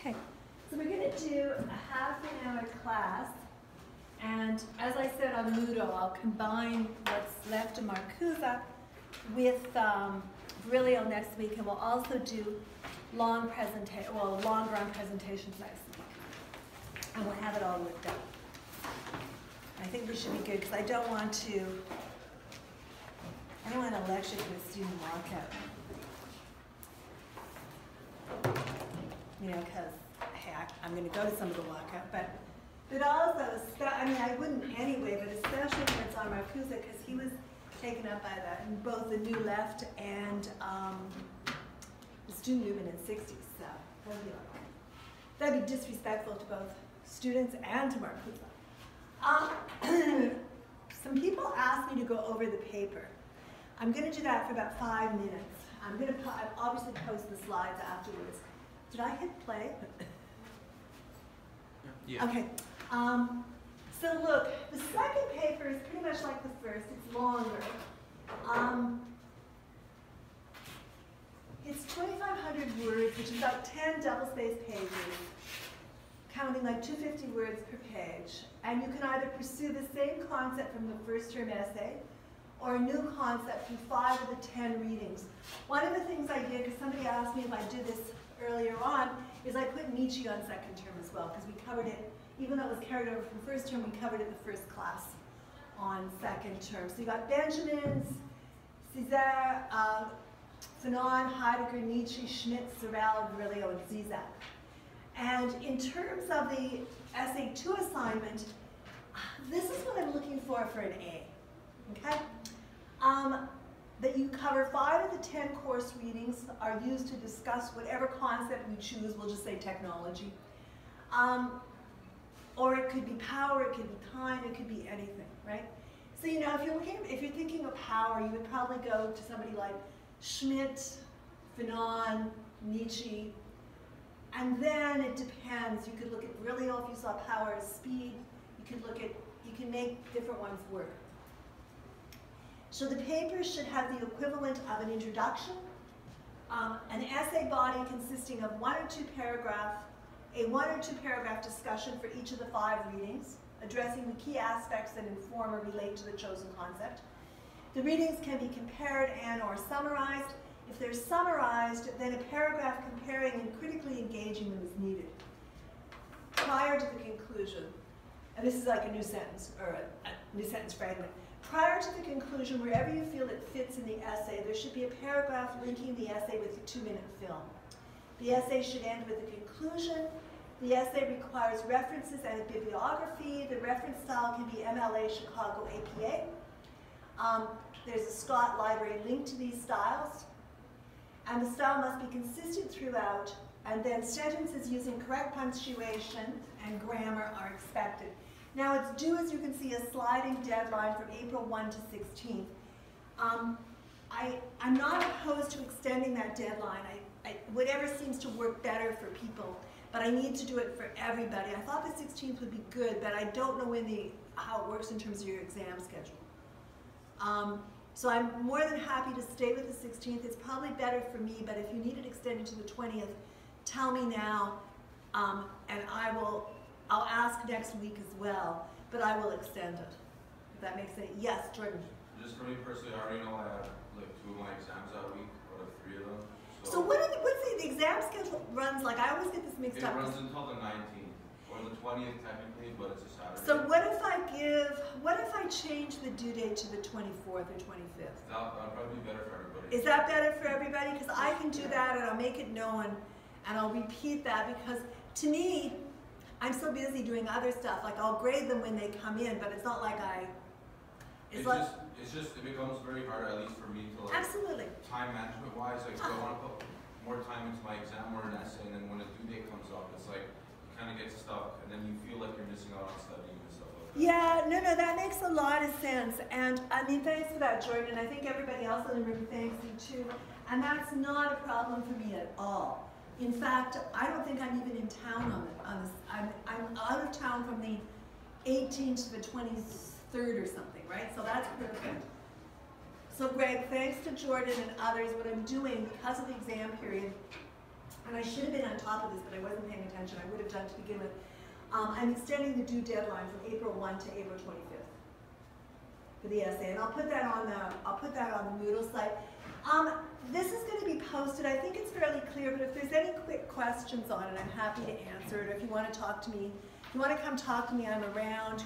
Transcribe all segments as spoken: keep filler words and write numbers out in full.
Okay, so we're going to do a half an hour class, and as I said on Moodle, I'll combine what's left of Marcuse with um, Virilio next week, and we'll also do long presenta- well, longer on presentations next week, and we'll have it all looked up. I think this should be good because I don't want to, I don't want to lecture to a student walkout. You know, because, hey, I, I'm going to go to some of the walkout, but, but also, I mean, I wouldn't anyway, but especially when it's on Marcuse, because he was taken up by the, both the New Left and um, the student movement in the sixties, so that'd be, like, that'd be disrespectful to both students and to Marcuse. Um, some people asked me to go over the paper. I'm going to do that for about five minutes. I'm going to po I'll obviously post the slides afterwards. Did I hit play? Yeah. Okay. Um, so look, the second paper is pretty much like the first. It's longer. Um, it's twenty-five hundred words, which is about ten double-spaced pages, counting like two hundred fifty words per page. And you can either pursue the same concept from the first term essay or a new concept from five of the ten readings. One of the things I did, because somebody asked me if I did this earlier on, is I put Nietzsche on second term as well, because we covered it, even though it was carried over from first term, we covered it in the first class on second term. So you got Benjamins, Césaire, uh, Fanon, Heidegger, Nietzsche, Schmitt, Sorrel, Virilio, and Zizek. And in terms of the essay two assignment, this is what I'm looking for for an A, okay? Um, that you cover five of the ten course readings are used to discuss whatever concept you choose, we'll just say technology. Um, or it could be power, it could be time, it could be anything, right? So you know, if you're, looking, if you're thinking of power, you would probably go to somebody like Schmitt, Fanon, Nietzsche. And then it depends. You could look at Virilio if you saw power as speed. You could look at, you can make different ones work. So the paper should have the equivalent of an introduction, um, an essay body consisting of one or two paragraph, a one or two paragraph discussion for each of the five readings, addressing the key aspects that inform or relate to the chosen concept. The readings can be compared and or summarized. If they're summarized, then a paragraph comparing and critically engaging them is needed prior to the conclusion. And this is like a new sentence, or a new sentence fragment. Prior to the conclusion, wherever you feel it fits in the essay, there should be a paragraph linking the essay with the two-minute film. The essay should end with a conclusion. The essay requires references and a bibliography. The reference style can be M L A, Chicago, A P A. Um, there's a Scott Library link to these styles. And the style must be consistent throughout, and then sentences using correct punctuation and grammar are expected. Now it's due, as you can see, a sliding deadline from April first to sixteenth. Um, I, I'm not opposed to extending that deadline. I, I, whatever seems to work better for people, but I need to do it for everybody. I thought the sixteenth would be good, but I don't know when the, how it works in terms of your exam schedule. Um, So I'm more than happy to stay with the sixteenth. It's probably better for me, but if you need it extended to the twentieth, tell me now, um, and I will, I'll ask next week as well, but I will extend it, if that makes sense. Yes, Jordan? Just for me personally, I already know I have like two of my exams that week, out of three of them. So, so what are the, what's the, the exam schedule runs like? I always get this mixed it up. It runs until the nineteenth. Or the twentieth technically, but it's a Saturday. So what if I give, what if I change the due date to the twenty-fourth or twenty-fifth? That would probably be better for everybody. Is that better for everybody? Because I can do that and I'll make it known and I'll repeat that, because to me, I'm so busy doing other stuff. Like I'll grade them when they come in, but it's not like I, it's, it's like. Just, it's just, it becomes very hard, at least for me, to like. Absolutely. Time management wise, like, so uh-huh. I want to put more time into my exam or an essay, and then when a due date comes up, it's like, kind of get stuck, and then you feel like you're missing out on studying and stuff like that. Yeah, no, no, that makes a lot of sense. And I mean, thanks for that, Jordan. I think everybody else in the room thanks you too. And that's not a problem for me at all. In fact, I don't think I'm even in town on it. On this, I'm, I'm out of town from the eighteenth to the twenty-third or something, right? So that's perfect. So Greg, thanks to Jordan and others, what I'm doing because of the exam period, and I should have been on top of this, but I wasn't paying attention. I would have done to begin with. Um, I'm extending the due deadline from April first to April twenty-fifth for the essay, and I'll put that on the I'll put that on the Moodle site. Um, this is going to be posted. I think it's fairly clear, but if there's any quick questions on it, I'm happy to answer it. Or if you want to talk to me, if you want to come talk to me, I'm around.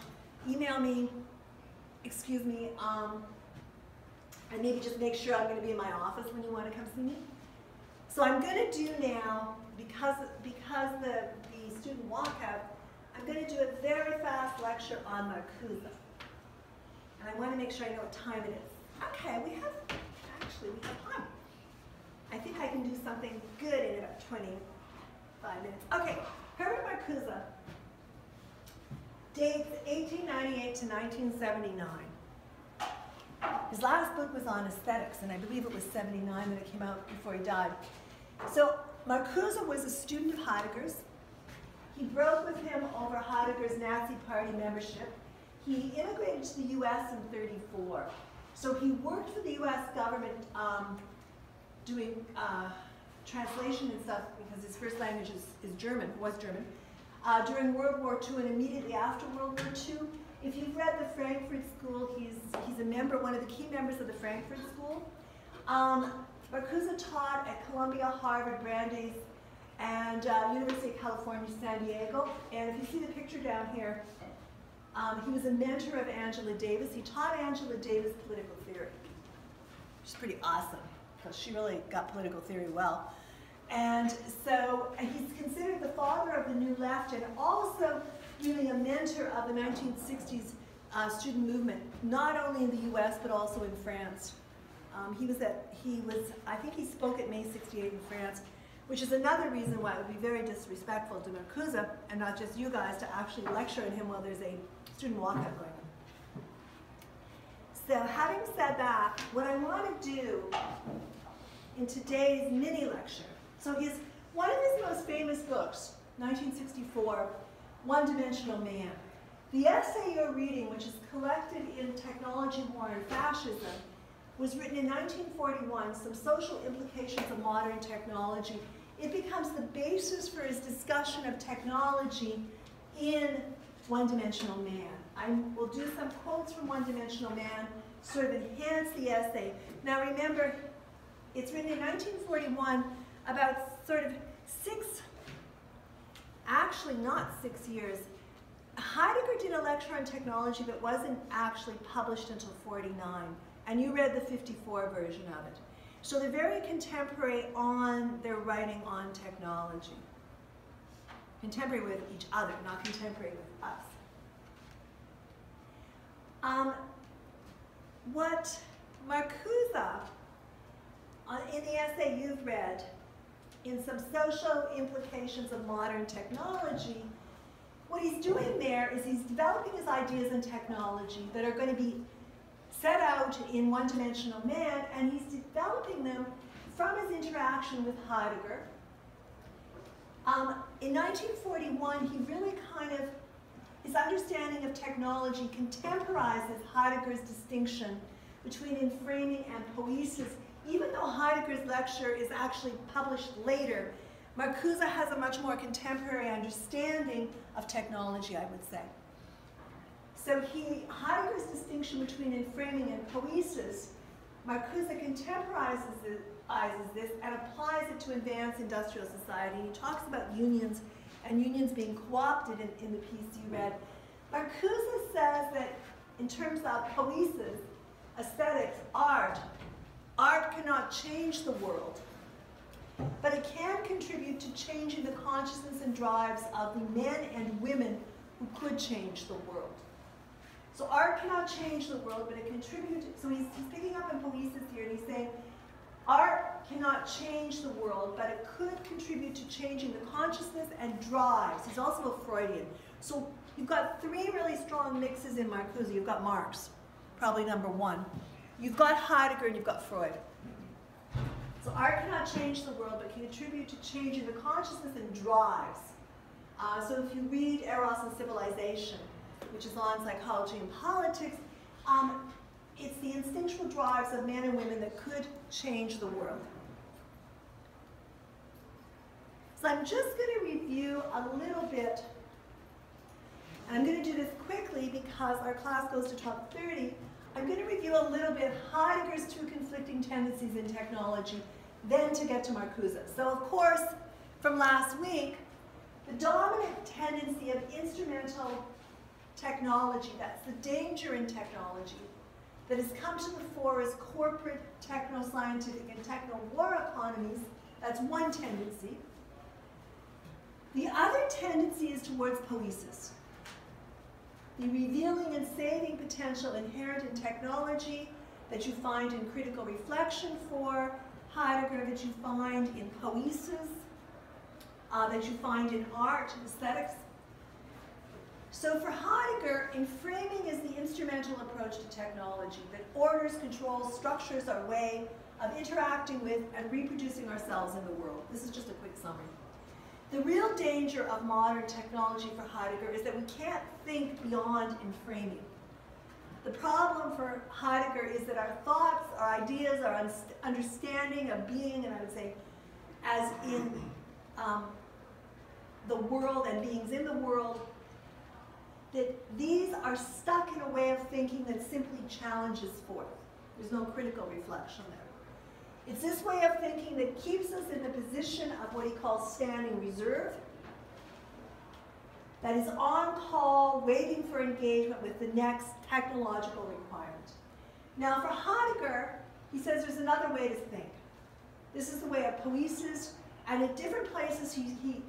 Email me. Excuse me. Um, and maybe just make sure I'm going to be in my office when you want to come see me. So I'm going to do now, because because the the student walkout, I'm going to do a very fast lecture on Marcuse. And I want to make sure I know what time it is. Okay, we have, actually we have time. I think I can do something good in about twenty-five minutes. Okay, Herbert Marcuse, dates eighteen ninety-eight to nineteen seventy-nine. His last book was on aesthetics, and I believe it was seventy-nine that it came out before he died. So Marcuse was a student of Heidegger's. He broke with him over Heidegger's Nazi Party membership. He immigrated to the U S in thirty-four. So he worked for the U S government um, doing uh, translation and stuff, because his first language is, is German, was German, uh, during World War Two and immediately after World War Two. If you've read the Frankfurt School, he's, he's a member, one of the key members of the Frankfurt School. Um, Marcuse taught at Columbia, Harvard, Brandeis, and uh, University of California, San Diego. And if you see the picture down here, um, he was a mentor of Angela Davis. He taught Angela Davis political theory, which is pretty awesome, because she really got political theory well. And so and he's considered the father of the New Left, and also really a mentor of the nineteen sixties uh, student movement, not only in the U S but also in France. Um, he was at, he was, I think he spoke at May sixty-eight in France, which is another reason why it would be very disrespectful to Marcuse, and not just you guys, to actually lecture on him while there's a student walkout going on. So having said that, what I want to do in today's mini lecture, so his, one of his most famous books, nineteen sixty-four, One-Dimensional Man. The essay you're reading, which is collected in Technology, War, and Fascism, was written in nineteen forty-one, Some Social Implications of Modern Technology. It becomes the basis for his discussion of technology in One-Dimensional Man. I will do some quotes from One-Dimensional Man, sort of enhance the essay. Now remember, it's written in nineteen forty-one, about sort of six actually not six years. Heidegger did a lecture on technology that wasn't actually published until forty-nine, and you read the fifty-four version of it. So they're very contemporary on their writing on technology. Contemporary with each other, not contemporary with us. Um, what Marcuse, in the essay you've read, in Some Social Implications of Modern Technology, what he's doing there is he's developing his ideas in technology that are going to be set out in One-Dimensional Man, and he's developing them from his interaction with Heidegger. Um, in nineteen forty-one, he really kind of, his understanding of technology contemporizes Heidegger's distinction between inframing and poiesis. Even though Heidegger's lecture is actually published later, Marcuse has a much more contemporary understanding of technology, I would say. So he, Heidegger's distinction between inframing and poiesis, Marcuse contemporizes this and applies it to advanced industrial society. He talks about unions and unions being co-opted in, in the piece you read. Marcuse says that in terms of poiesis, aesthetics, art, Art cannot change the world, but it can contribute to changing the consciousness and drives of the men and women who could change the world. So art cannot change the world, but it contributes. So he's, he's picking up in poiesis here, and he's saying, art cannot change the world, but it could contribute to changing the consciousness and drives. He's also a Freudian. So you've got three really strong mixes in Marcuse. You've got Marx, probably number one. You've got Heidegger and you've got Freud. So art cannot change the world, but can contribute to changing the consciousness and drives. Uh, so if you read Eros and Civilization, which is on psychology and politics, um, it's the instinctual drives of men and women that could change the world. So I'm just going to review a little bit, and I'm going to do this quickly because our class goes to top thirty. I'm going to review a little bit Heidegger's two conflicting tendencies in technology, then to get to Marcuse. So of course, from last week, the dominant tendency of instrumental technology, that's the danger in technology, that has come to the fore as corporate techno-scientific and techno-war economies, that's one tendency. The other tendency is towards poiesis, the revealing and saving potential inherent in technology that you find in critical reflection for Heidegger, that you find in poiesis, uh, that you find in art and aesthetics. So for Heidegger, inframing is the instrumental approach to technology that orders, controls, structures our way of interacting with and reproducing ourselves in the world. This is just a quick summary. The real danger of modern technology for Heidegger is that we can't think beyond inframing. The problem for Heidegger is that our thoughts, our ideas, our understanding of being, and I would say as in um, the world and beings in the world, that these are stuck in a way of thinking that simply challenges forth. There's no critical reflection there. It's this way of thinking that keeps us in the position of what he calls standing reserve, that is on call, waiting for engagement with the next technological requirement. Now for Heidegger, he says there's another way to think. This is the way of poiesis, and at different places he, he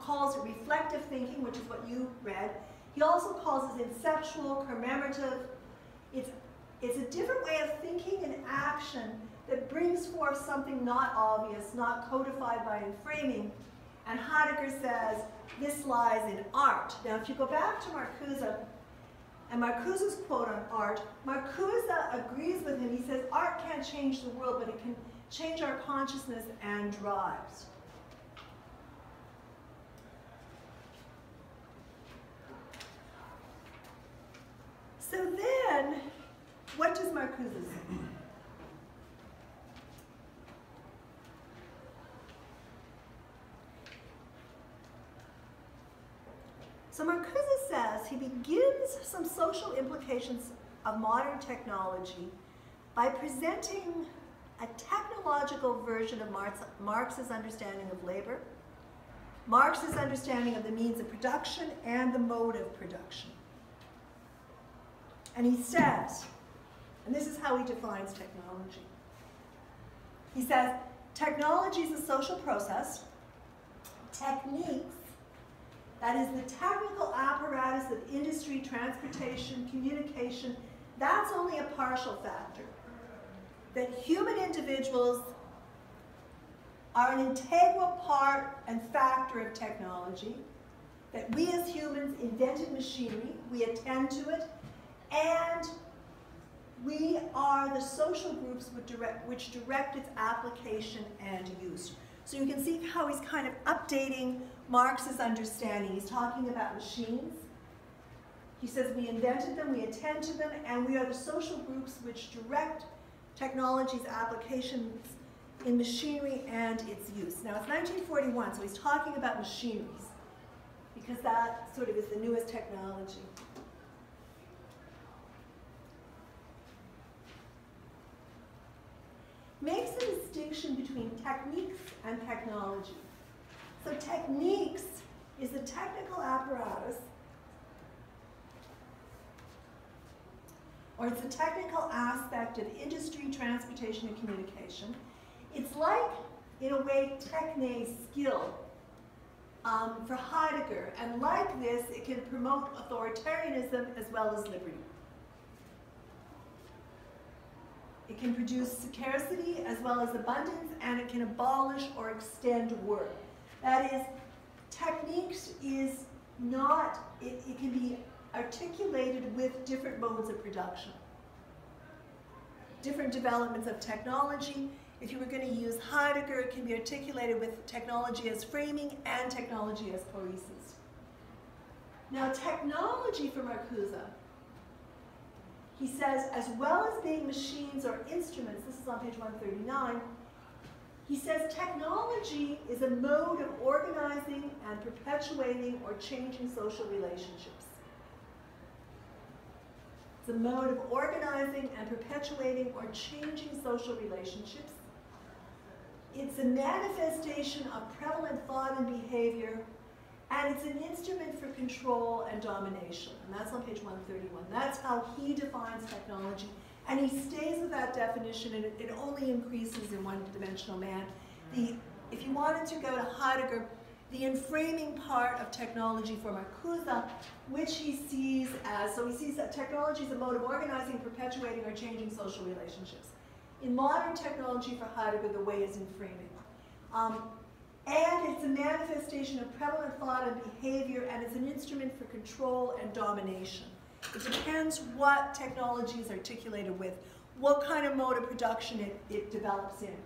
calls it reflective thinking, which is what you read. He also calls it inceptual, commemorative. It's, it's a different way of thinking and action that brings forth something not obvious, not codified by inframing. And Heidegger says, this lies in art. Now, if you go back to Marcuse, and Marcuse's quote on art, Marcuse agrees with him. He says, art can't change the world, but it can change our consciousness and drives. So then, what does Marcuse say? So Marcuse says he begins some social implications of modern technology by presenting a technological version of Marx, Marx's understanding of labor, Marx's understanding of the means of production and the mode of production. And he says, and this is how he defines technology, he says, technology is a social process, techniques, that is the technical apparatus of industry, transportation, communication, that's only a partial factor. That human individuals are an integral part and factor of technology, that we as humans invented machinery, we attend to it, and we are the social groups which direct, which direct its application and use. So you can see how he's kind of updating Marx's understanding. He's talking about machines. He says we invented them, we attend to them, and we are the social groups which direct technology's applications in machinery and its use. Now it's nineteen forty-one, so he's talking about machineries because that sort of is the newest technology. Makes a distinction between techniques and technology. So techniques is the technical apparatus, or it's the technical aspect of industry, transportation, and communication. It's like, in a way, techne skill um, for Heidegger, and like this, it can promote authoritarianism as well as liberty. It can produce scarcity as well as abundance, and it can abolish or extend work. That is, techniques is not, it, it can be articulated with different modes of production. Different developments of technology. If you were going to use Heidegger, it can be articulated with technology as framing and technology as poiesis. Now technology for Marcuse, he says, as well as being machines or instruments, this is on page one thirty-nine, He says technology is a mode of organizing and perpetuating or changing social relationships. It's a mode of organizing and perpetuating or changing social relationships. It's a manifestation of prevalent thought and behavior, and it's an instrument for control and domination. And that's on page one thirty-one. That's how he defines technology. And he stays with that definition, and it, it only increases in One-Dimensional Man. The, if you wanted to go to Heidegger, the enframing part of technology for Marcuse, which he sees as, so he sees that technology is a mode of organizing, perpetuating, or changing social relationships. In modern technology for Heidegger, the way is enframing. Um, and it's a manifestation of prevalent thought and behavior, and it's an instrument for control and domination. It depends what technology is articulated with, what kind of mode of production it, it develops in.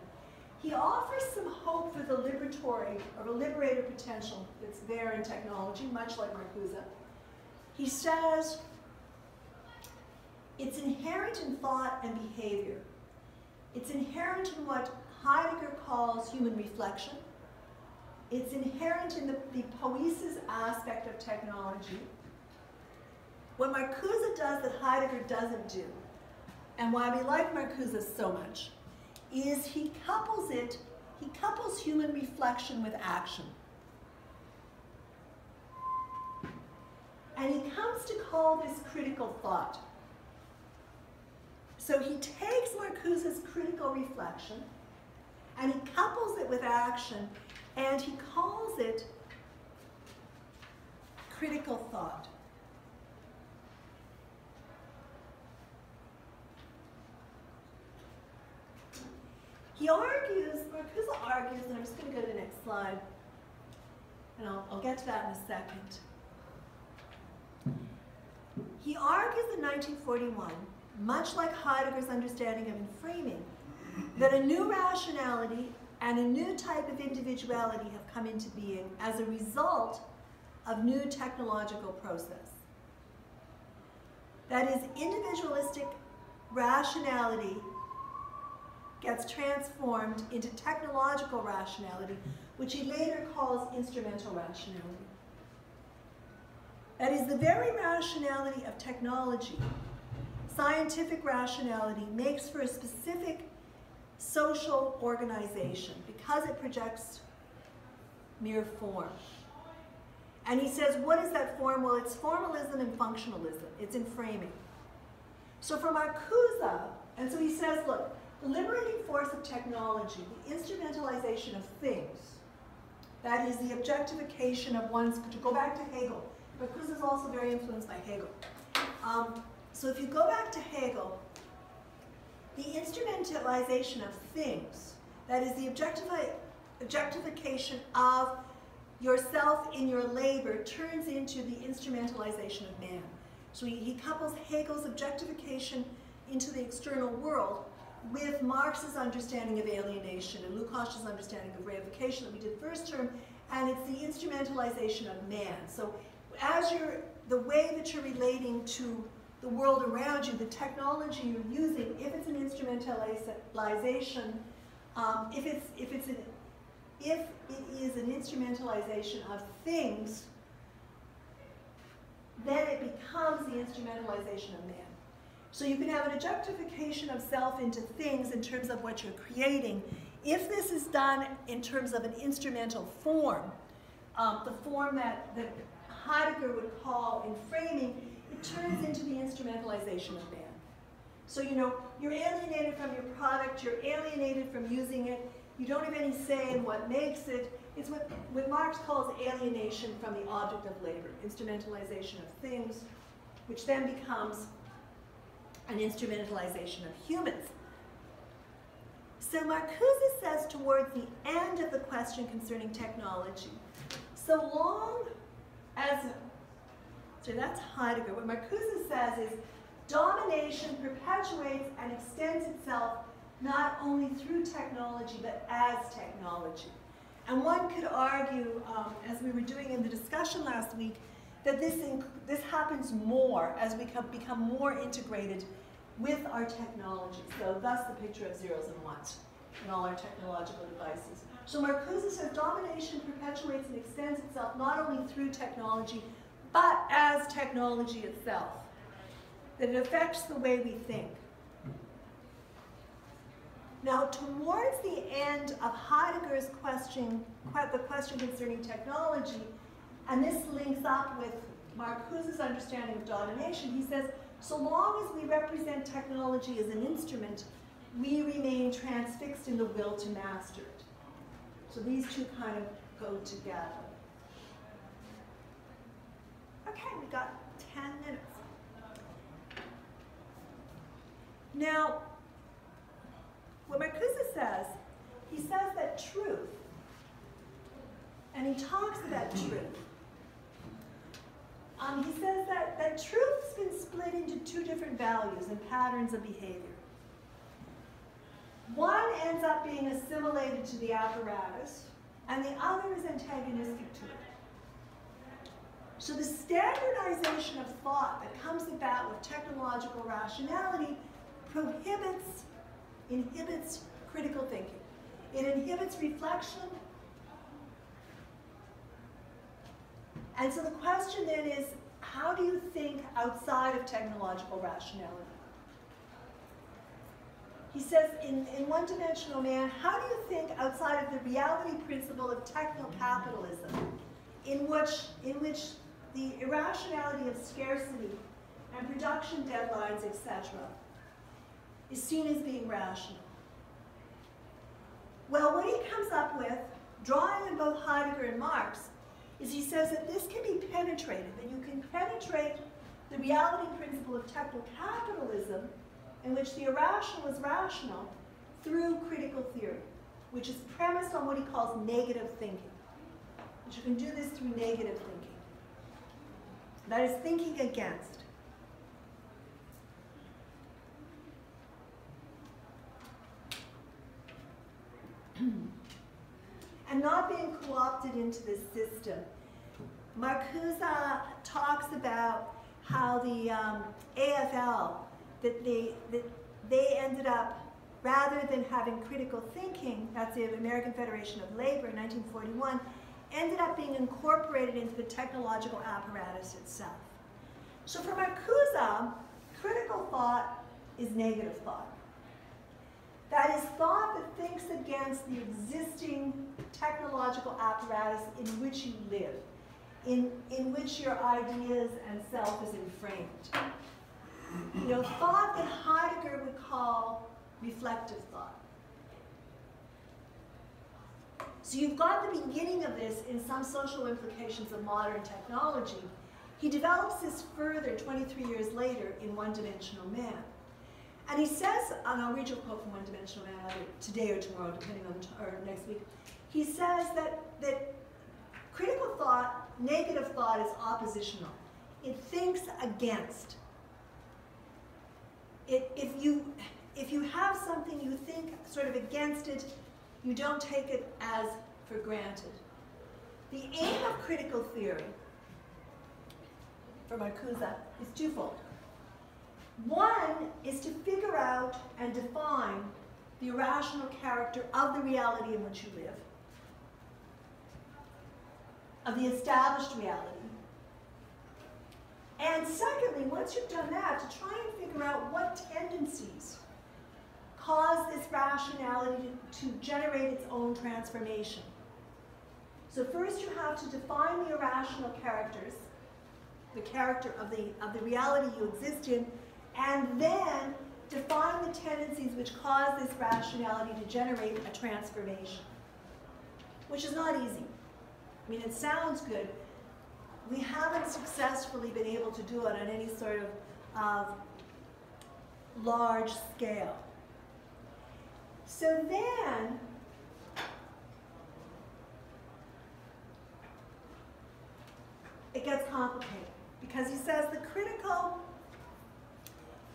He offers some hope for the liberatory or the liberator potential that's there in technology, much like Marcuse. He says it's inherent in thought and behavior. It's inherent in what Heidegger calls human reflection. It's inherent in the, the poiesis aspect of technology. What Marcuse does that Heidegger doesn't do, and why we like Marcuse so much, is he couples it, he couples human reflection with action. And he comes to call this critical thought. So he takes Marcuse's critical reflection, and he couples it with action, and he calls it critical thought. He argues, Marcuse argues, and I'm just going to go to the next slide, and I'll, I'll get to that in a second. He argues in nineteen forty-one, much like Heidegger's understanding of enframing, that a new rationality and a new type of individuality have come into being as a result of new technological process. That is, individualistic rationality gets transformed into technological rationality, which he later calls instrumental rationality. That is, the very rationality of technology, scientific rationality, makes for a specific social organization because it projects mere form. And he says, what is that form? Well, it's formalism and functionalism. It's enframing. So for Marcuse, and so he says, look, the liberating force of technology, the instrumentalization of things, that is the objectification of one's, to go back to Hegel, Marcuse is also very influenced by Hegel. Um, so if you go back to Hegel, the instrumentalization of things, that is the objectifi objectification of yourself in your labor, turns into the instrumentalization of man. So he, he couples Hegel's objectification into the external world with Marx's understanding of alienation and Lukács's understanding of reification that we did first term, and it's the instrumentalization of man. So as you're, the way that you're relating to the world around you, the technology you're using, if it's an instrumentalization, um, if, it's, if, it's an, if it is an instrumentalization of things, then it becomes the instrumentalization of man. So you can have an objectification of self into things in terms of what you're creating. If this is done in terms of an instrumental form, um, the form that, that Heidegger would call enframing, it turns into the instrumentalization of man. So you know, you're alienated from your product, you're alienated from using it, you don't have any say in what makes it. It's what, what Marx calls alienation from the object of labor, instrumentalization of things, which then becomes an instrumentalization of humans. So Marcuse says towards the end of the question concerning technology, so long as, so that's Heidegger, what Marcuse says is domination perpetuates and extends itself not only through technology but as technology. And one could argue, um, as we were doing in the discussion last week, that this, this happens more as we become more integrated with our technology. So thus the picture of zeros and ones. in all our technological devices. So Marcuse says domination perpetuates and extends itself not only through technology, but as technology itself, that it affects the way we think. Now, towards the end of Heidegger's question, the question concerning technology, and this links up with Marcuse's understanding of domination, he says, so long as we represent technology as an instrument, we remain transfixed in the will to master it. So these two kind of go together. Okay, we got ten minutes. Now, what Marcuse says, he says that truth, and he talks about truth. Um, he says that, that truth's been split into two different values and patterns of behavior. One ends up being assimilated to the apparatus, and the other is antagonistic to it. So the standardization of thought that comes about with technological rationality prohibits, inhibits critical thinking. It inhibits reflection. And so the question then is, how do you think outside of technological rationality? He says in, in One-Dimensional Man, how do you think outside of the reality principle of techno-capitalism, in which, in which the irrationality of scarcity and production deadlines, et cetera, is seen as being rational? Well, what he comes up with, drawing on both Heidegger and Marx, is he says that this can be penetrated, that you can penetrate the reality principle of techno-capitalism, in which the irrational is rational, through critical theory, which is premised on what he calls negative thinking. But you can do this through negative thinking. That is thinking against. And not being co-opted into this system. Marcuse talks about how the um, A F L, that they, that they ended up, rather than having critical thinking, that's the American Federation of Labor in nineteen forty-one, ended up being incorporated into the technological apparatus itself. So for Marcuse, critical thought is negative thought. That is thought that thinks against the existing technological apparatus in which you live, in, in which your ideas and self is enframed. You know, thought that Heidegger would call reflective thought. So you've got the beginning of this in Some Social Implications of Modern Technology. He develops this further twenty-three years later in One-Dimensional Man. And he says, and I'll read you a quote from One-Dimensional Man either today or tomorrow, depending on the t or next week. He says that, that critical thought, negative thought, is oppositional. It thinks against. It, if, you, if you have something you think sort of against it, you don't take it as for granted. The aim of critical theory, for Marcuse, is twofold. One is to figure out and define the irrational character of the reality in which you live, of the established reality. And secondly, once you've done that, to try and figure out what tendencies cause this rationality to, to generate its own transformation. So first you have to define the irrational characters, the character of the, of the reality you exist in, and then define the tendencies which cause this rationality to generate a transformation, which is not easy. I mean, it sounds good. We haven't successfully been able to do it on any sort of uh, large scale. So then, it gets complicated, because he says the critical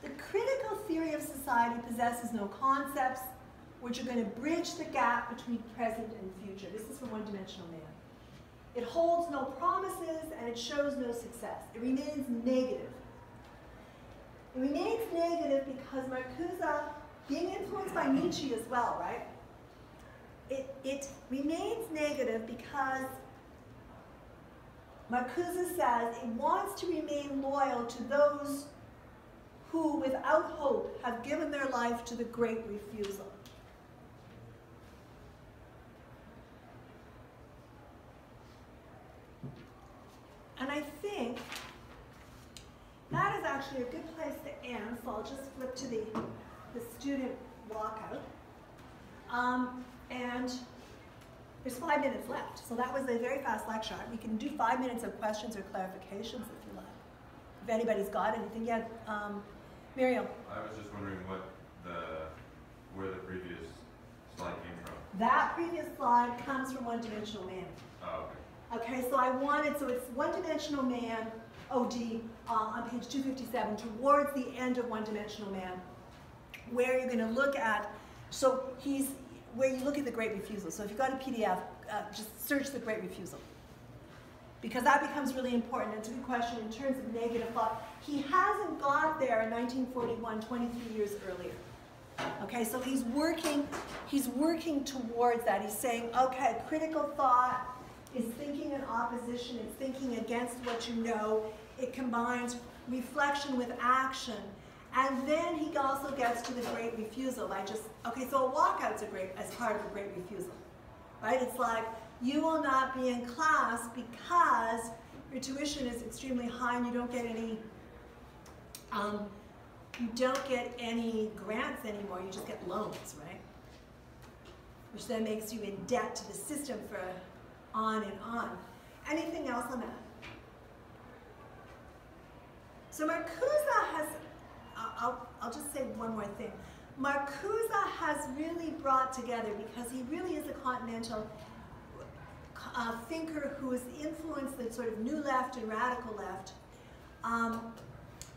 The critical theory of society possesses no concepts which are going to bridge the gap between present and future. This is from One-Dimensional Man. It holds no promises and it shows no success. It remains negative. It remains negative because Marcuse, being influenced by Nietzsche as well, right? it, it remains negative because Marcuse says it wants to remain loyal to those who, without hope, have given their life to the Great Refusal. And I think that is actually a good place to end, so I'll just flip to the, the student walkout. Um, and there's five minutes left, so that was a very fast lecture. We can do five minutes of questions or clarifications if you like. If anybody's got anything yet, um, Muriel. I was just wondering what the where the previous slide came from. That previous slide comes from One-Dimensional Man. Oh, okay. Okay, so I wanted, so it's One-Dimensional Man, O D, uh, on page two fifty-seven, towards the end of One-Dimensional Man, where you're going to look at, so he's, where you look at the Great Refusal. So if you've got a P D F, uh, just search the Great Refusal, because that becomes really important. It's a good question in terms of negative thought. He hasn't got there in nineteen forty-one, twenty-three years earlier. Okay, so he's working, he's working towards that. He's saying, okay, critical thought is thinking in opposition, it's thinking against what you know. It combines reflection with action. And then he also gets to the Great Refusal by just, okay, so a walkout's a great, as part of the Great Refusal, right? It's like, you will not be in class because your tuition is extremely high and you don't get any, um, you don't get any grants anymore, you just get loans, right? Which then makes you in debt to the system for on and on. Anything else on that? So Marcuse has, I'll, I'll just say one more thing. Marcuse has really brought together, because he really is a continental uh, thinker who has influenced the sort of new left and radical left. Um,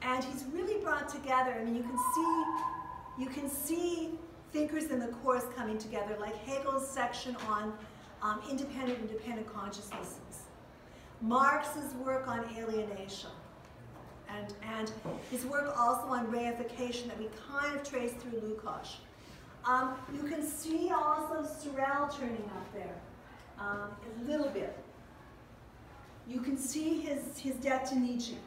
and he's really brought together, I mean, you can see, you can see thinkers in the course coming together, like Hegel's section on um, independent and dependent consciousnesses, Marx's work on alienation, And, and his work also on reification that we kind of trace through Lukács. Um, you can see also Sorrel turning up there um, a little bit. You can see his, his debt to Nietzsche.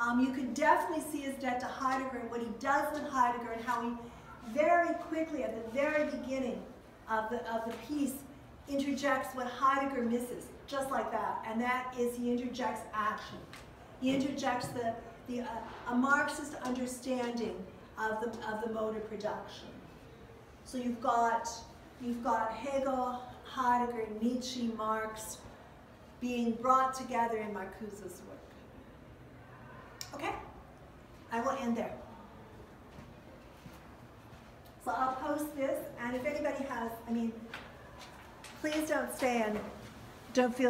Um, you can definitely see his debt to Heidegger and what he does with Heidegger and how he very quickly, at the very beginning of the, of the piece, interjects what Heidegger misses, just like that. And that is, he interjects action. He interjects the, the, uh, a Marxist understanding of the, of the mode of production. So you've got, you've got Hegel, Heidegger, Nietzsche, Marx being brought together in Marcuse's work. Okay, I will end there. So I'll post this, and if anybody has, I mean, please don't stay and don't feel